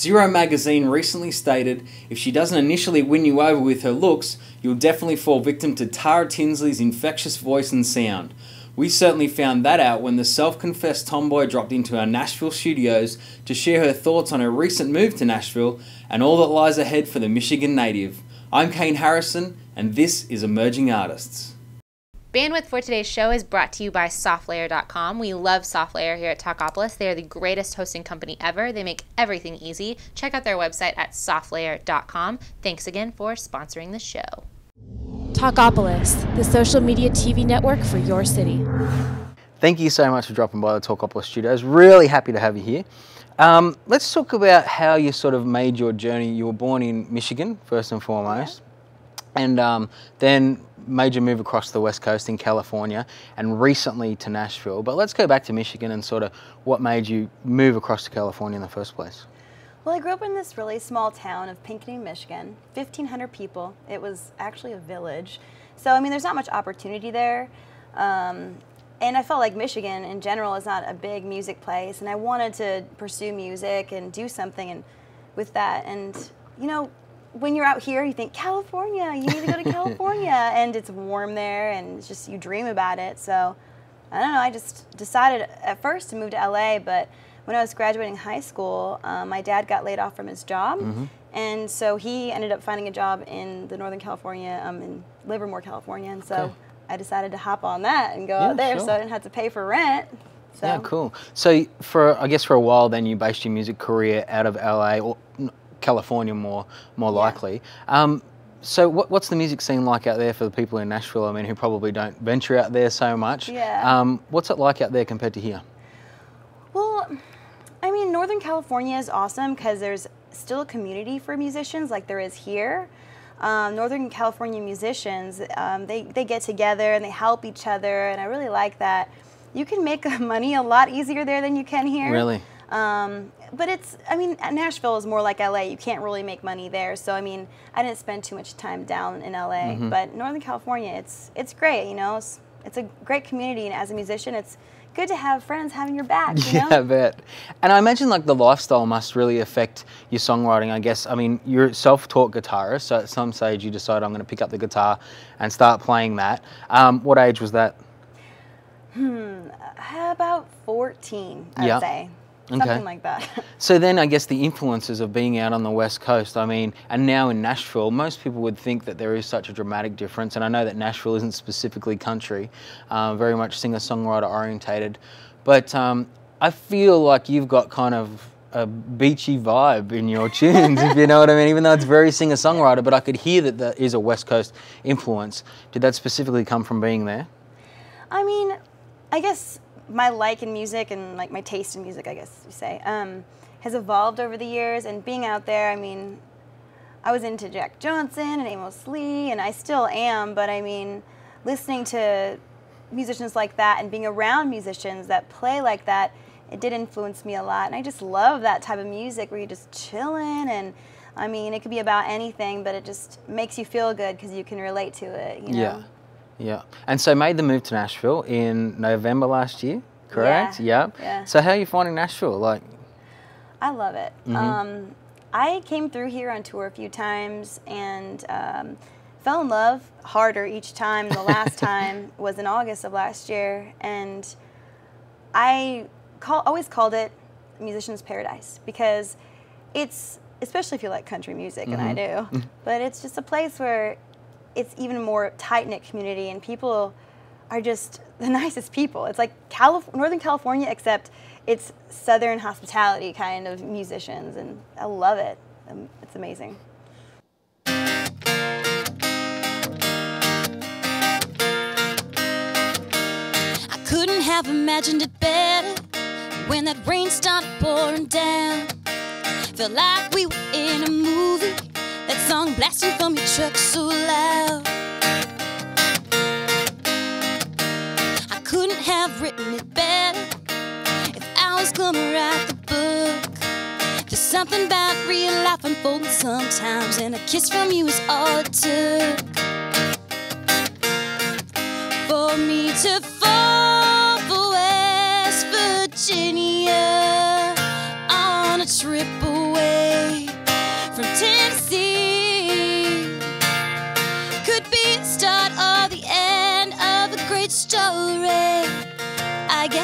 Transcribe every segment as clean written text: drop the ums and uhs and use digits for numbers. Zero Magazine recently stated, if she doesn't initially win you over with her looks, you'll definitely fall victim to Tara Tinsley's infectious voice and sound. We certainly found that out when the self-confessed tomboy dropped into our Nashville studios to share her thoughts on her recent move to Nashville and all that lies ahead for the Michigan native. I'm Kane Harrison, and this is Emerging Artists. Bandwidth for today's show is brought to you by SoftLayer.com. We love SoftLayer here at Talkapolis. They are the greatest hosting company ever. They make everything easy. Check out their website at SoftLayer.com. Thanks again for sponsoring the show. Talkapolis, the social media TV network for your city. Thank you so much for dropping by the Talkapolis studios. Really happy to have you here. Let's talk about how you sort of made your journey. You were born in Michigan, first and foremost. Yeah. And then made your move across the West Coast in California and recently to Nashville. But let's go back to Michigan and sort of what made you move across to California in the first place. Well, I grew up in this really small town of Pinckney, Michigan, 1,500 people. It was actually a village. So, I mean, there's not much opportunity there. And I felt like Michigan in general is not a big music place. And I wanted to pursue music and do something with that. And, you know, when you're out here, you think, California, you need to go to California. And it's warm there, and it's just, you dream about it. So, I don't know, I just decided at first to move to LA, but when I was graduating high school, my dad got laid off from his job. Mm-hmm. And so he ended up finding a job in the Northern California, in Livermore, California. And so okay. I decided to hop on that and go out there, sure. So I didn't have to pay for rent. So. Yeah, cool. So, I guess for a while then, you based your music career out of LA, or California more likely. Yeah. So what's the music scene like out there for the people in Nashville, I mean, who probably don't venture out there so much? Yeah. What's it like out there compared to here? Well, I mean, Northern California is awesome because there's still a community for musicians like there is here. Northern California musicians, they get together and they help each other, and I really like that. You can make money a lot easier there than you can here. Really? But it's, I mean, Nashville is more like LA. You can't really make money there. So, I mean, I didn't spend too much time down in LA, mm-hmm. but Northern California, it's great, you know, it's a great community. And as a musician, it's good to have friends having your back, you know? Yeah, I bet. And I imagine like the lifestyle must really affect your songwriting, I guess. I mean, you're a self-taught guitarist. So at some stage you decide I'm going to pick up the guitar and start playing that. What age was that? About 14, I'd say. Okay. Something like that. So then I guess the influences of being out on the West Coast, I mean, and now in Nashville, most people would think that there is such a dramatic difference. And I know that Nashville isn't specifically country, very much singer-songwriter orientated. But I feel like you've got kind of a beachy vibe in your tunes, if you know what I mean, even though it's very singer-songwriter, but I could hear that there is a West Coast influence. Did that specifically come from being there? I mean, I guess my like in music and like my taste in music, I guess you say, has evolved over the years. And being out there, I mean, I was into Jack Johnson and Amos Lee, and I still am. But I mean, listening to musicians like that and being around musicians that play like that, it did influence me a lot. And I just love that type of music where you're just chilling. And I mean, it could be about anything, but it just makes you feel good because you can relate to it, you know? Yeah. Yeah, and so made the move to Nashville in November last year, correct? Yeah. Yep. Yeah. So how are you finding Nashville? Like, I love it. Mm-hmm. I came through here on tour a few times and fell in love harder each time. The last time was in August of last year, and I always called it musician's paradise because it's, especially if you like country music, mm-hmm. and I do, but it's just a place where it's even more tight-knit community, and people are just the nicest people. It's like Northern California, except it's Southern hospitality kind of musicians, and I love it. It's amazing. I couldn't have imagined it better when that rain started pouring down. Felt like we were in a movie. That song blasting from your truck so loud. I couldn't have written it better if I was gonna write the book. There's something about real life unfolding sometimes, and a kiss from you is all it took for me to fall for West Virginia on a trip away.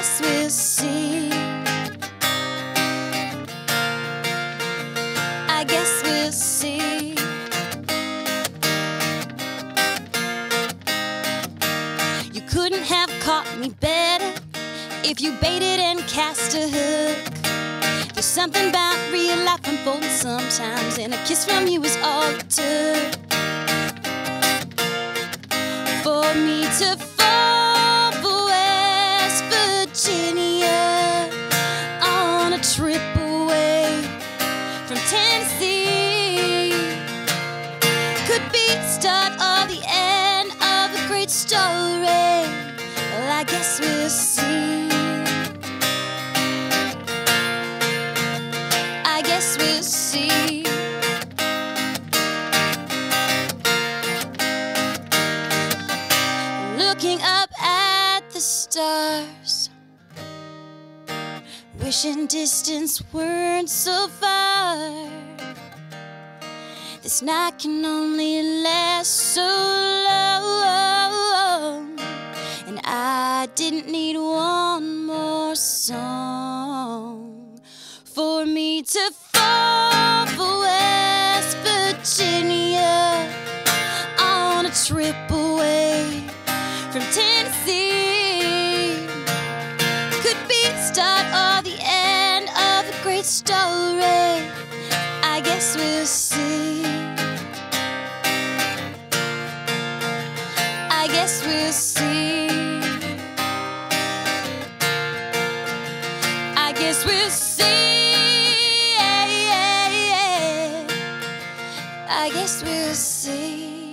guess we'll see. I guess we'll see. You couldn't have caught me better if you baited and cast a hook. There's something about real life unfolding sometimes, and a kiss from you is all it took for me to fall for West Virginia on a trip away from Tennessee. Could be the start or the end of a great story. Well, I guess we'll see. I guess we'll see. Looking up at the stars, wishing distance weren't so far. This night can only last so long, and I didn't need one more song for me to fall for West Virginia on a trip away from Tennessee. Could be the start or the end of a great story. I guess we'll see. I guess we'll see. I guess we'll see. I guess we'll see.